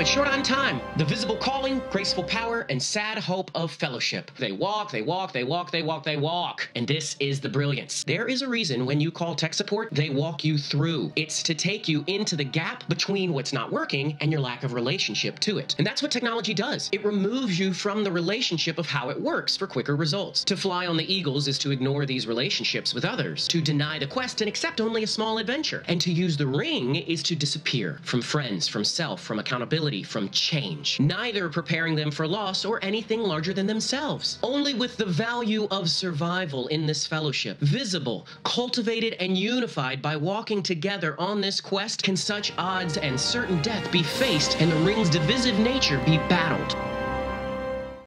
but short on time. The visible calling, graceful power, and sad hope of fellowship. They walk, they walk, they walk, they walk, they walk. And this is the brilliance. There is a reason when you call tech support, they walk you through. It's to take you into the gap between what's not working and your lack of relationship to it. And that's what technology does. It removes you from the relationship of how it works for quicker results. To fly on the eagles is to ignore these relationships with others, to deny the quest and accept only a small adventure. And to use the ring is to disappear from friends, from self, from accountability, from change, neither preparing them for loss or anything larger than themselves. Only with the value of survival in this fellowship, visible, cultivated, and unified by walking together on this quest, can such odds and certain death be faced and the ring's divisive nature be battled.